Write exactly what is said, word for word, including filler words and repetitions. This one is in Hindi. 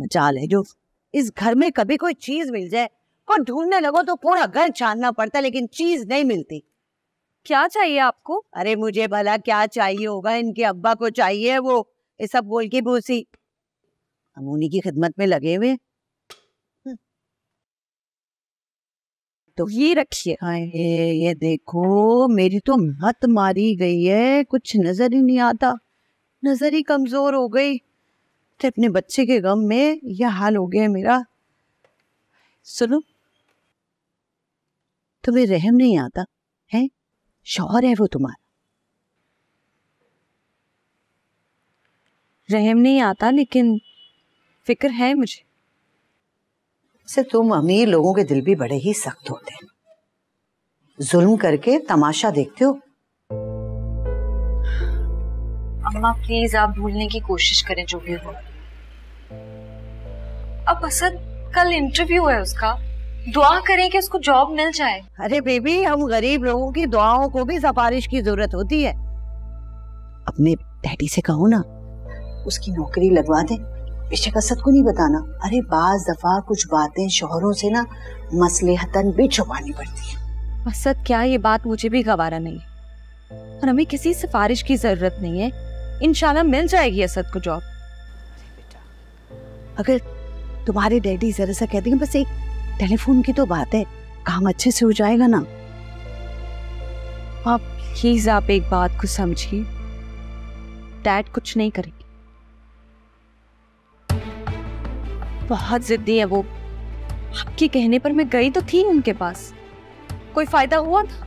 मचाल है जो इस घर में कभी कोई चीज मिल जाए को ढूंढने लगो तो पूरा घर छानना पड़ता है, लेकिन चीज नहीं मिलती। क्या चाहिए आपको? अरे मुझे भला क्या चाहिए होगा, इनके अब्बा को चाहिए वो ये सब बोल के भूसी। हम उन्हीं की खिदमत में लगे हुए। तो ये रखिए। ये, ये देखो मेरी तो मत मारी गई है, कुछ नजर ही नहीं आता, नजर ही कमजोर हो गई। तो अपने बच्चे के गम में यह हाल हो गया मेरा। सुनो, तुम्हें रहम नहीं आता है? शौहर है वो तुम्हारा। रहम नहीं आता लेकिन फिक्र है मुझे। से तुम अमीर लोगों के दिल भी बड़े ही सख्त होते हैं, जुल्म करके तमाशा देखते हो। अम्मा प्लीज आप भूलने की कोशिश करें जो भी हो। अब असद कल इंटरव्यू है उसका, दुआ करें कि उसको जॉब मिल जाए। अरे बेबी, हम गरीब लोगों की दुआओं को भी सिफारिश की जरूरत होती है। अपने डैडी से कहो ना उसकी नौकरी लगवा दे, बेशक असद को नहीं बताना। अरे बाज दफा कुछ बातें शोहरों से ना मसलेहतन भी छुपानी पड़ती है। असद क्या ये बात मुझे भी गवारा नहीं और हमें किसी सिफारिश की जरूरत नहीं है। इंशाल्लाह मिल जाएगी असद को जॉब। अगर तुम्हारे डैडी जरा सा कहते हैं, बस एक टेलीफोन की तो बात है, काम अच्छे से हो जाएगा ना। आप प्लीज आप एक बात को समझिए, डैड कुछ नहीं करेंगे। बहुत जिद्दी है वो। आपके कहने पर मैं गई तो थी उनके पास, कोई फायदा हुआ था?